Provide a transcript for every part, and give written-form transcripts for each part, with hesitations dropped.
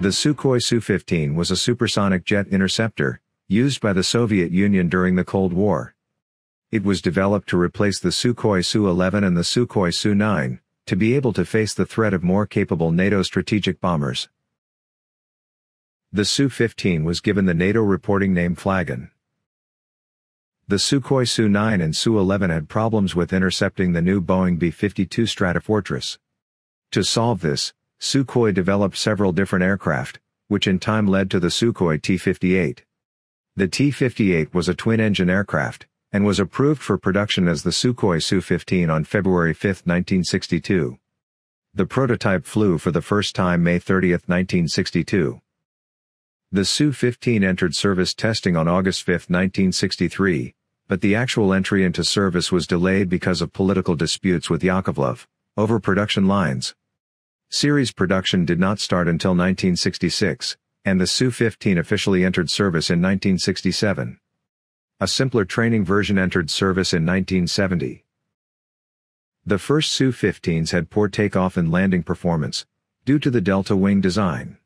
The Sukhoi Su-15 was a supersonic jet interceptor, used by the Soviet Union during the Cold War. It was developed to replace the Sukhoi Su-11 and the Sukhoi Su-9, to be able to face the threat of more capable NATO strategic bombers. The Su-15 was given the NATO reporting name Flagon. The Sukhoi Su-9 and Su-11 had problems with intercepting the new Boeing B-52 Stratofortress. To solve this, Sukhoi developed several different aircraft, which in time led to the Sukhoi T-58. The T-58 was a twin-engine aircraft, and was approved for production as the Sukhoi Su-15 on February 5, 1962. The prototype flew for the first time May 30, 1962. The Su-15 entered service testing on August 5, 1963, but the actual entry into service was delayed because of political disputes with Yakovlev, over production lines. Series production did not start until 1966, and the Su-15 officially entered service in 1967. A simpler training version entered service in 1970. The first Su-15s had poor takeoff and landing performance, due to the delta wing design.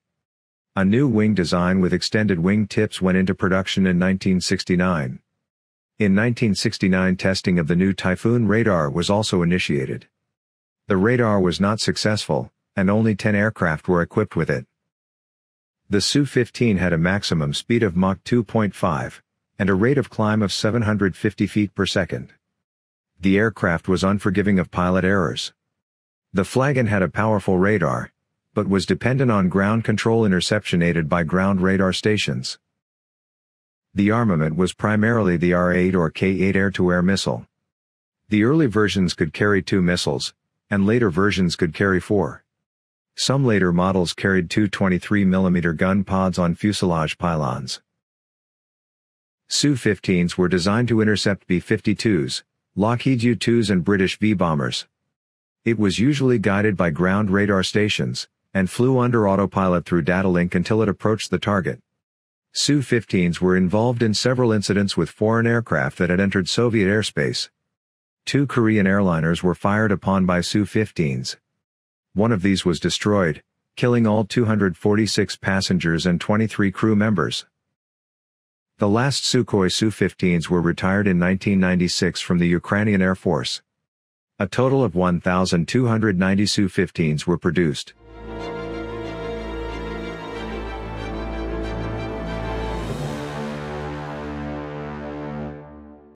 A new wing design with extended wing tips went into production in 1969. In 1969, testing of the new Typhoon radar was also initiated. The radar was not successful, and only 10 aircraft were equipped with it. The Su-15 had a maximum speed of Mach 2.5, and a rate of climb of 750 feet per second. The aircraft was unforgiving of pilot errors. The Flagon had a powerful radar, but was dependent on ground control interception aided by ground radar stations. The armament was primarily the R-8 or K-8 air-to-air missile. The early versions could carry 2 missiles, and later versions could carry 4. Some later models carried 2 23mm gun pods on fuselage pylons. Su-15s were designed to intercept B-52s, Lockheed U-2s and British V-bombers. It was usually guided by ground radar stations, and flew under autopilot through data link until it approached the target. Su-15s were involved in several incidents with foreign aircraft that had entered Soviet airspace. 2 Korean airliners were fired upon by Su-15s. One of these was destroyed, killing all 246 passengers and 23 crew members. The last Sukhoi Su-15s were retired in 1996 from the Ukrainian Air Force. A total of 1,290 Su-15s were produced.